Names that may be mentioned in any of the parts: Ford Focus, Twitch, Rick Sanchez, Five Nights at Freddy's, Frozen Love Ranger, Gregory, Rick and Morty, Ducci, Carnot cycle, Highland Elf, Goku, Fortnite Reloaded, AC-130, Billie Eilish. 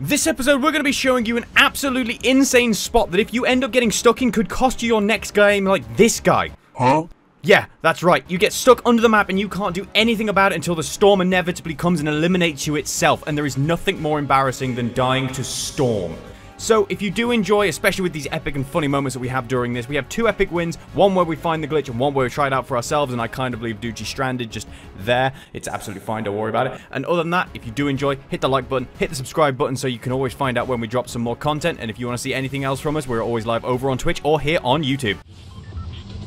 This episode, we're going to be showing you an absolutely insane spot that if you end up getting stuck in could cost you your next game, like this guy. Huh? Yeah, that's right. You get stuck under the map and you can't do anything about it until the storm inevitably comes and eliminates you itself, and there is nothing more embarrassing than dying to storm. So, if you do enjoy, especially with these epic and funny moments that we have during this, we have two epic wins, one where we find the glitch and one where we try it out for ourselves, and I kind of leave Ducci stranded just there. It's absolutely fine, don't worry about it. And other than that, if you do enjoy, hit the like button, hit the subscribe button so you can always find out when we drop some more content, and if you want to see anything else from us, we're always live over on Twitch or here on YouTube.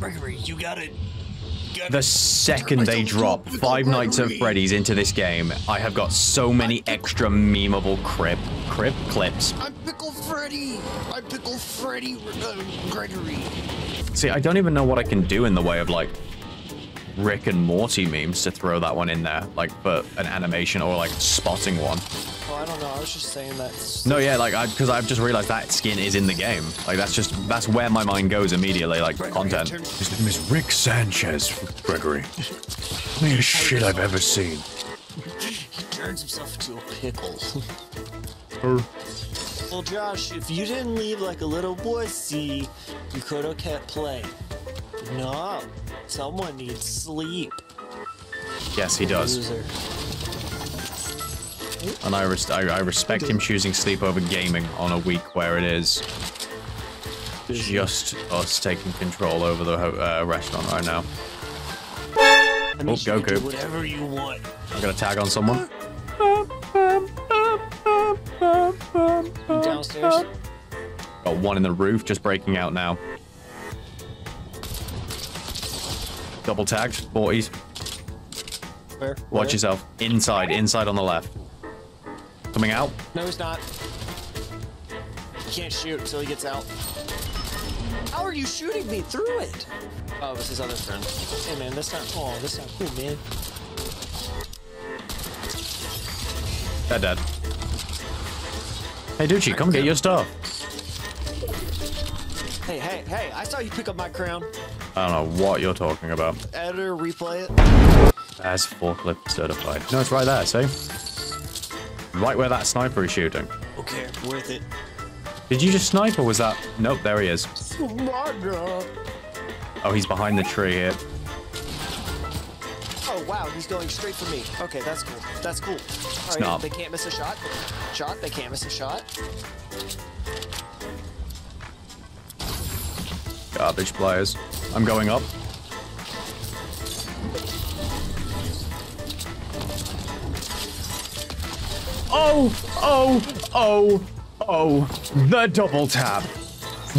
Gregory, you got it. The second they drop Five Nights at Freddy's into this game, I have got so many extra memeable crib clips. I'm Pickle Freddy! I'm Pickle Freddy Gregory. See, I don't even know what I can do in the way of, like, Rick and Morty memes to throw that one in there, like, but an animation or, like, spotting one. Oh, I don't know, I was just saying that. No, yeah, like, because I've just realized that skin is in the game. Like, that's where my mind goes immediately, like, Gregory, content. His name is Rick Sanchez, Gregory. Funniest shit I've ever seen. He turns himself into a pickle. Well, Josh, if you didn't leave like a little boy, see, you could have kept playing. No, someone needs sleep. Yes, he does. Loser. And I respect him choosing sleep over gaming on a week where it is just us taking control over the restaurant right now. I mean, Goku. Whatever you want. I'm gonna tag on someone. Downstairs. Got one in the roof, just breaking out now. Double tagged, 40s. Where? Watch yourself. Inside on the left. Coming out? No, he's not. He can't shoot until he gets out. How are you shooting me through it? Oh, it was his other friend. Hey, man, that's not cool, man. They're dead. Hey, Ducci, come get your stuff. Hey, I saw you pick up my crown. I don't know what you're talking about. Editor, replay it. That's forklift certified. No, it's right there, see? Right where that sniper is shooting. Okay, worth it. Did you just snipe or was that? Nope, there he is. Oh, he's behind the tree here. Oh wow, he's going straight for me. Okay, that's cool. That's cool. All right, they can't miss a shot. They can't miss a shot. Garbage players. I'm going up. Oh, the double tap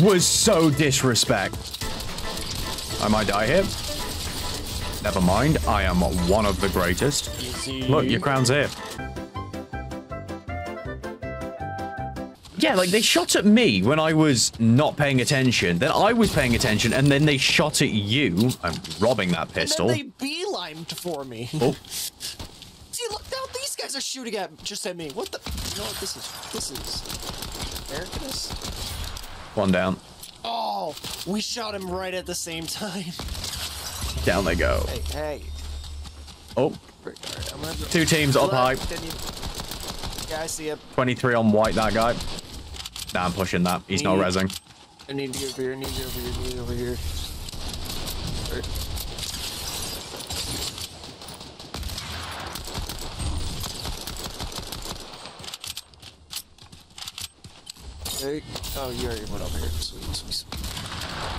was so disrespect. I might die here. Never mind, I am one of the greatest. Look, your crown's here. Yeah, like, they shot at me when I was not paying attention, then I was paying attention, and then they shot at you. I'm robbing that pistol. And then they beelined for me. Oh. See, look, now these guys are shooting just at me. What the? You know what this is? This is Americanus. One down. Oh, we shot him right at the same time. Down they go. Hey. Oh. Right, I'm gonna... Two teams up high. Yeah, I see him. 23 on white, that guy. Nah, I'm pushing that. He's not rezzing. I need to get over here. Right. Oh, you already went over here. Sweet.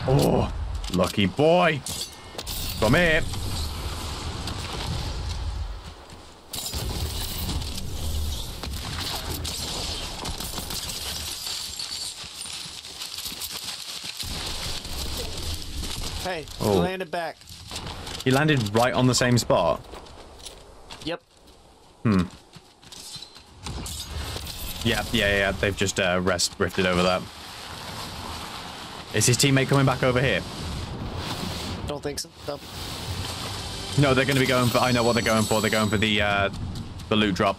Oh, lucky boy. Come here. Hey, he landed back. He landed right on the same spot? Yep. Hmm. Yeah, they've just rifted over that. Is his teammate coming back over here? Don't think so. No, they're going to be going for... I know what they're going for. They're going for the loot drop.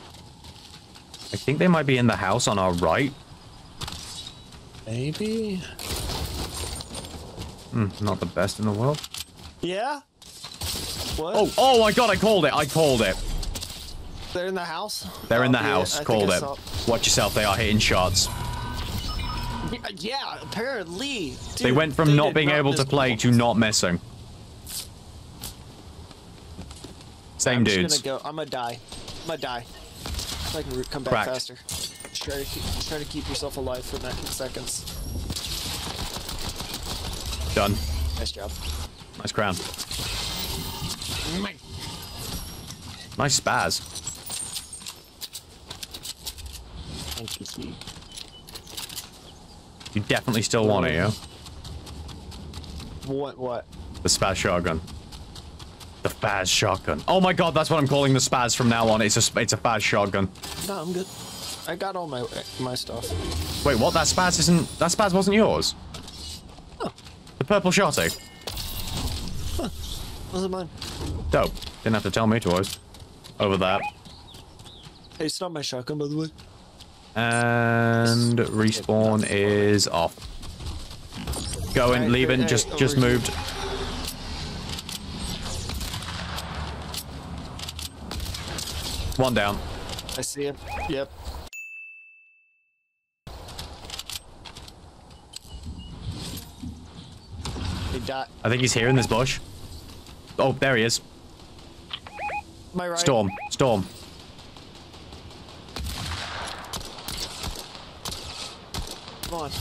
I think they might be in the house on our right. Maybe? Not the best in the world. Yeah? What? Oh my God, I called it. They're in the house? They're in the house. Called it. Watch yourself, they are hitting shots. Yeah, apparently. Dude, they went from not being able to play to not missing. Same dudes. I'm gonna die. I can come back faster. Try to keep yourself alive for 19 seconds. Done. Nice job. Nice crown. Nice spaz. Thank you, Steve. You definitely still want it, yeah? What? The spaz shotgun. The Faz shotgun. Oh my god, that's what I'm calling the Spaz from now on. It's a Faz shotgun. No, I'm good. I got all my stuff. Wait, what? That Spaz isn't... That Spaz wasn't yours? Oh. The purple shotty. Huh. Wasn't mine. Dope. Didn't have to tell me twice. Over that. Hey, it's not my shotgun, by the way. And respawn is off. Go in, leave in. Just moved. One down. I see him. Yep. He died. I think he's here in this bush. Oh, there he is. My right. Storm. Come on.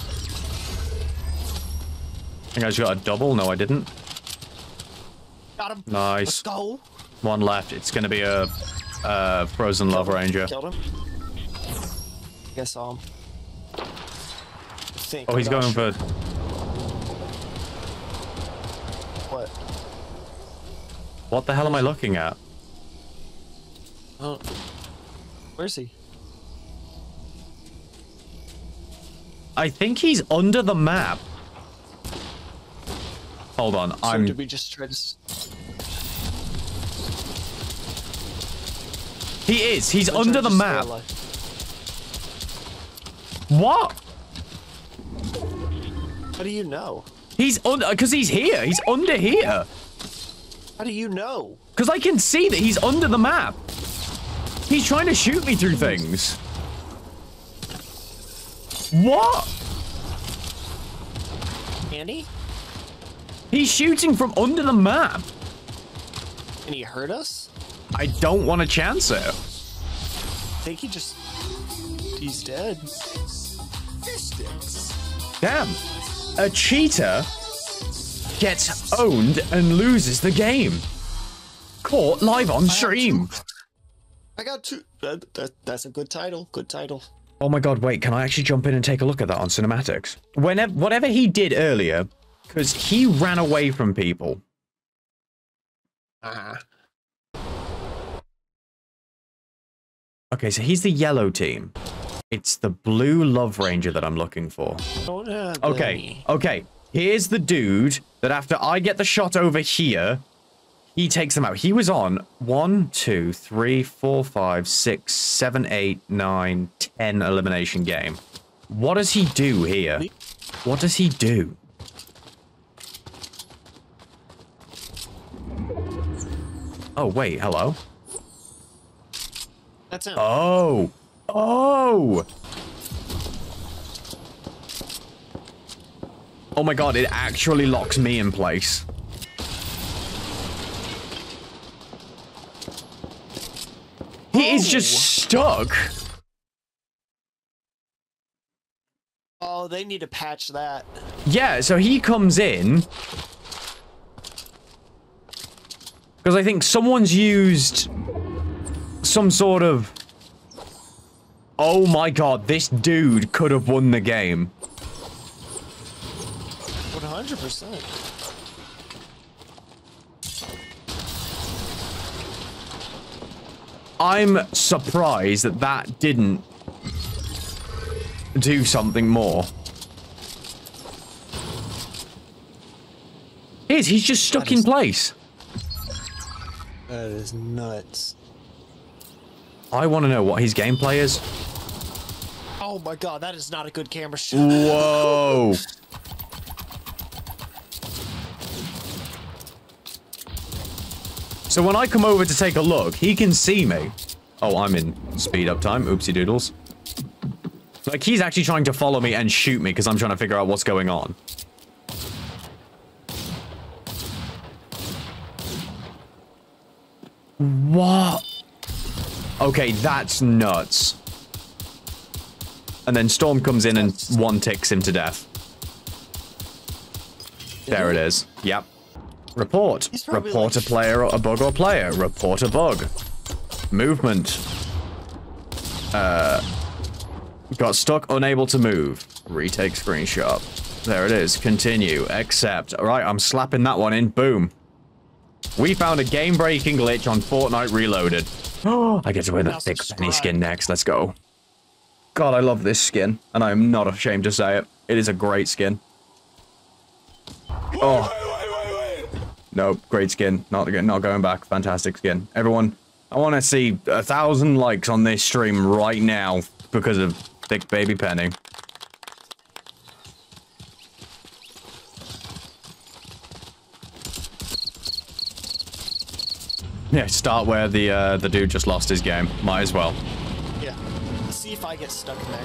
I think I just got a double. No, I didn't. Got him. Nice. Let's go. One left. It's going to be a... Frozen Love Ranger. Killed him. I saw him. I think. Oh, he's going for... What? What the hell am I looking at? Oh. Where is he? I think he's under the map. Hold on, so I'm... Did we just try to... He is. He's under the map. What? How do you know? He's under... Because he's here. He's under here. How do you know? Because I can see that he's under the map. He's trying to shoot me through things. What? Andy? He's shooting from under the map. And he hurt us? I don't want to chance it. I think he just... He's dead. Damn. A cheater gets owned and loses the game. Caught live on stream. I got two. That's a good title. Good title. Oh my god, wait. Can I actually jump in and take a look at that on cinematics? Whatever he did earlier, because he ran away from people. Uh-huh. Okay, so he's the yellow team. It's the blue Love Ranger that I'm looking for. Okay. Here's the dude that after I get the shot over here, he takes them out. He was on 1, 2, 3, 4, 5, 6, 7, 8, 9, 10 elimination game. What does he do here? What does he do? Oh, wait, hello? That's him. Oh! Oh! Oh my god, it actually locks me in place. He is just stuck! Oh, they need to patch that. Yeah, so he comes in... Because I think someone's used... some sort of... Oh my god, this dude could have won the game. 100%. I'm surprised that that didn't do something more. He's just stuck in place. That is nuts. I want to know what his gameplay is. Oh my god, that is not a good camera shot. Whoa. So when I come over to take a look, he can see me. Oh, I'm in speed up time. Oopsie doodles. Like, he's actually trying to follow me and shoot me because I'm trying to figure out what's going on. What? Okay, that's nuts. And then Storm comes in and one ticks him to death. There it is. Yep. Report. Report a player or a bug or player. Report a bug. Movement. Got stuck, unable to move. Retake screenshot. There it is. Continue. Accept. Alright, I'm slapping that one in. Boom. We found a game-breaking glitch on Fortnite Reloaded. Oh, I get to wear the thick penny skin next. Let's go. God, I love this skin. And I am not ashamed to say it. It is a great skin. Oh. No, great skin. Not going back. Fantastic skin. Everyone, I want to see 1,000 likes on this stream right now because of thick baby penny. Yeah, start where the dude just lost his game. Might as well. Yeah. Let's see if I get stuck there.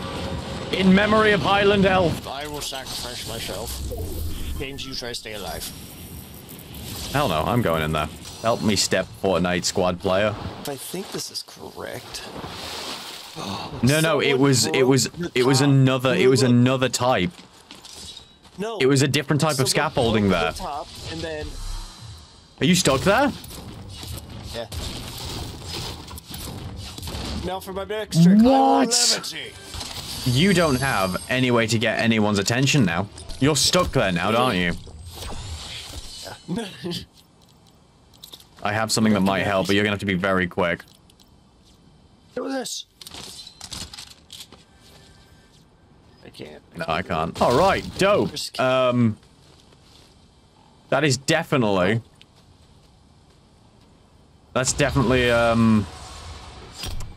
In memory of Highland Elf. I will sacrifice myself. Games you try to stay alive. Hell no, I'm going in there. Help me step, Fortnite squad player. I think this is correct. Oh, no, it was another type. No. It was a different type of scaffolding there. Top and then... Are you stuck there? Yeah. Now for my next trick. What? You don't have any way to get anyone's attention now. You're stuck there now, aren't you? Yeah. I have something that might help, but you're gonna have to be very quick. Do this. I can't. No, I can't. All right, dope. That is definitely. That's definitely a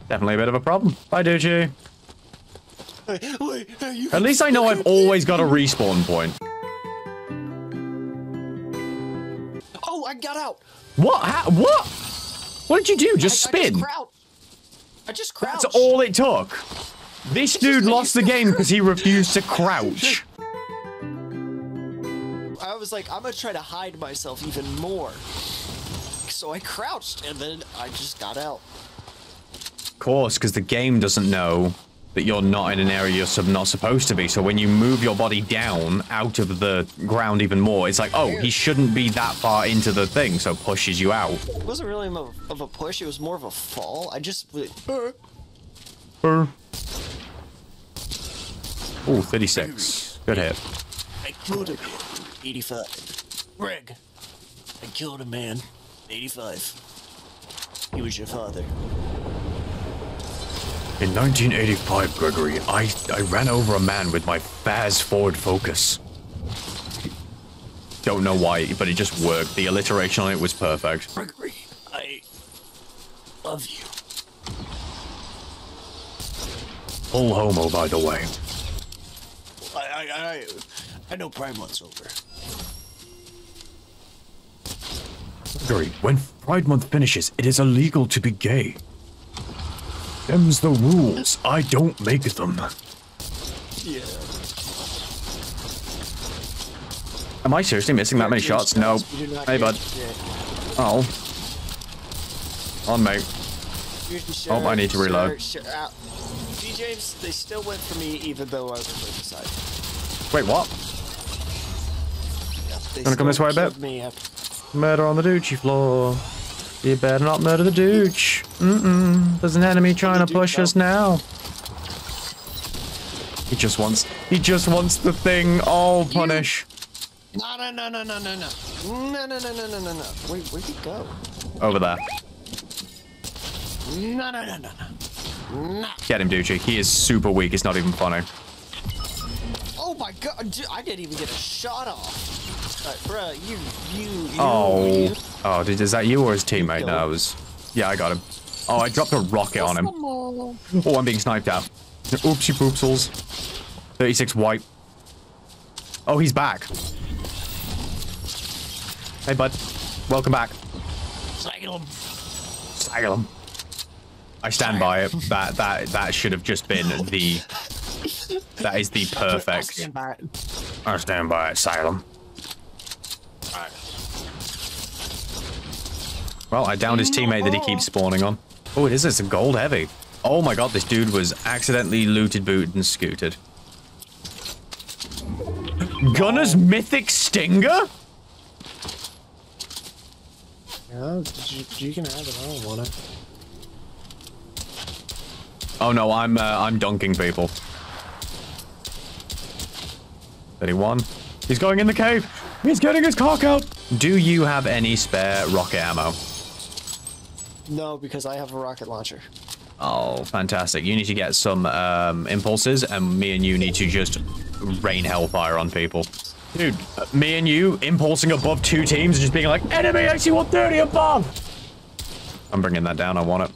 bit of a problem. Bye, Ducci. At least I know I've always got a respawn point. Oh, I got out. What? How? What? What did you do? Just spin? I just crouched. That's all it took. This dude lost the game because he refused to crouch. I was like, I'm gonna try to hide myself even more. So I crouched and then I just got out. Of course, because the game doesn't know that you're not in an area you're not supposed to be. So when you move your body down out of the ground even more, it's like, oh, he shouldn't be that far into the thing, so pushes you out. It wasn't really of a push, it was more of a fall. I just... Ooh, 36. Good hit. I killed him. 85. Greg, I killed a man. 85. He was your father. In 1985, Gregory, I ran over a man with my Baz Ford Focus. Don't know why, but it just worked. The alliteration on it was perfect. Gregory, I love you. Full homo, by the way. I know Pride Month's over. Gregory, when Pride Month finishes, it is illegal to be gay. Them's the rules. I don't make them. Yeah. Am I seriously missing that many shots? No. Hey, bud. Oh. On, mate. Oh, I need to reload. James, they still went for me even though I was on the side. Wait, what? Yeah, gonna come this way a bit? Murder on the Ducci floor. You better not murder the Dooch. Mm-mm. There's an enemy trying to push us now. He just wants the thing. Oh, punish. No. Wait, where'd he go? Over there. No. Get him, Ducci. He is super weak. It's not even funny. Oh my god, dude, I didn't even get a shot off. Bruh, you. Oh. Oh, dude, is that you or his teammate? No, it was... Yeah, I got him. Oh, I dropped a rocket on him. Oh, I'm being sniped at. Oopsie poopsels. 36 wipe. Oh, he's back. Hey, bud. Welcome back. Snaggle him. I stand by it. That should have just been the. That is the perfect. I stand by it. I stand by it, Salem. All right. Well, I downed his teammate that he keeps spawning on. Oh, it is. It's a gold heavy. Oh my god, this dude was accidentally looted, booted, and scooted. Gunner's mythic stinger? Yeah, you can have it. I don't want it. Oh no, I'm dunking people. 31. He's going in the cave. He's getting his cock out. Do you have any spare rocket ammo? No, because I have a rocket launcher. Oh, fantastic. You need to get some impulses, and me and you need to just rain hellfire on people. Dude, me and you impulsing above two teams and just being like, enemy AC-130 above! I'm bringing that down, I want it.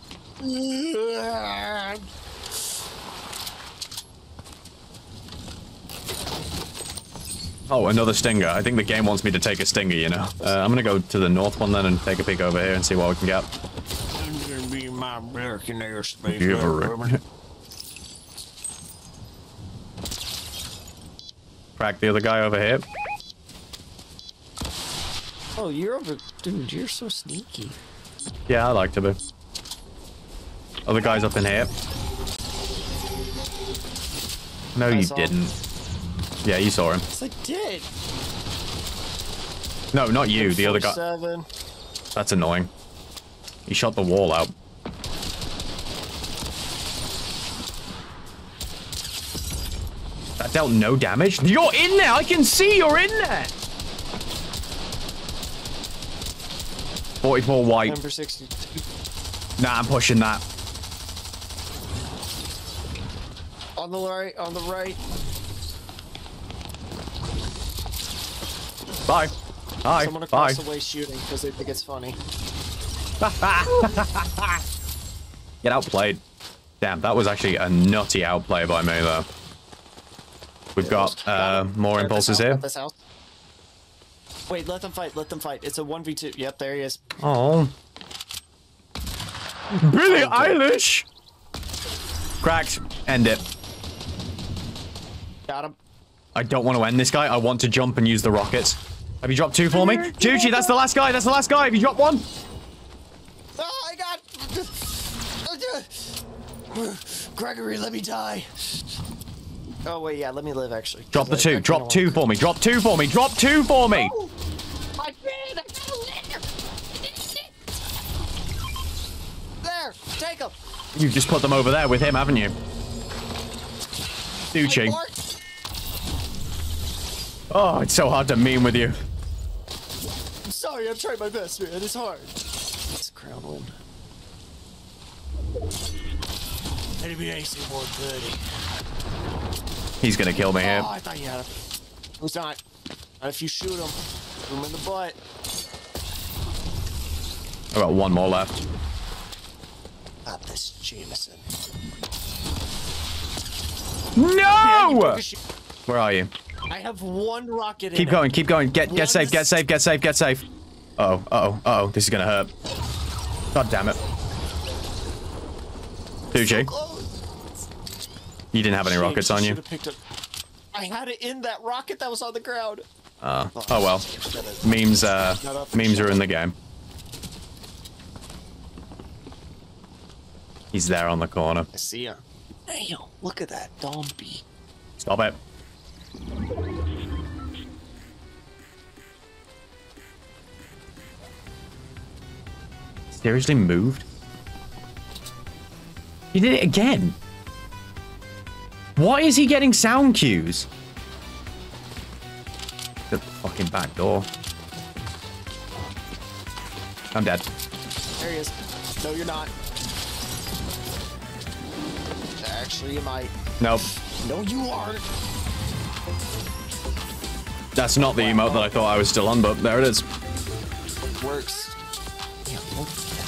Oh, another stinger. I think the game wants me to take a stinger, you know. I'm gonna go to the north one then and take a peek over here and see what we can get. My American airspace. You ever crack the other guy over here? Oh, you're over, dude. You're so sneaky. Yeah, I like to be. Other guys up in here. No, you didn't. Yeah, you saw him. Yes, I did. No, not you. The other guy. That's annoying. He shot the wall out. That dealt no damage. You're in there. I can see you're in there. 44 white. Number 62. Nah, I'm pushing that. On the right. On the right. Bye. Hi. Someone across the way shooting because they think it's funny. Get outplayed. Damn, that was actually a nutty outplay by me though. We've got more impulses here. Wait, let them fight. Let them fight. It's a 1v2. Yep, there he is. Oh. Billie Eilish. Cracked. End it. Got him. I don't want to end this guy. I want to jump and use the rockets. Have you dropped two for me? Ducci, that's the last guy. That's the last guy. Have you dropped one? Oh, I got... Gregory, let me die. Oh, wait, yeah. Let me live, actually. Drop the two. Drop two for me. Drop two for me. Drop two for me. Oh, I did. I did it. There. Take him. You've just put them over there with him, haven't you? Ducci. Oh, it's so hard to meme with you. I'm sorry, I'm trying my best, man. It's hard. It's crown win. Enemy AC-130. He's gonna kill me here. Oh, I thought you had him. He's not. Not if you shoot him. Shoot him in the butt. I got one more left. Not this Jameson. No! Yeah, where are you? I have one rocket in. Keep going, keep going. Get safe, get safe, get safe, get safe. Uh-oh, uh-oh, uh-oh. This is gonna hurt. God damn it. 2G. So you didn't have any rockets on you. I had it in that rocket that was on the ground. Oh well. Memes memes are in the game. He's there on the corner. I see him. Damn, look at that dombie. Stop it. Seriously moved? You did it again. Why is he getting sound cues? The fucking back door. I'm dead. There he is. No, you're not. Actually, you might. Nope. No, you aren't. That's not the emote that I thought I was still on, but there it is. Works. Yeah,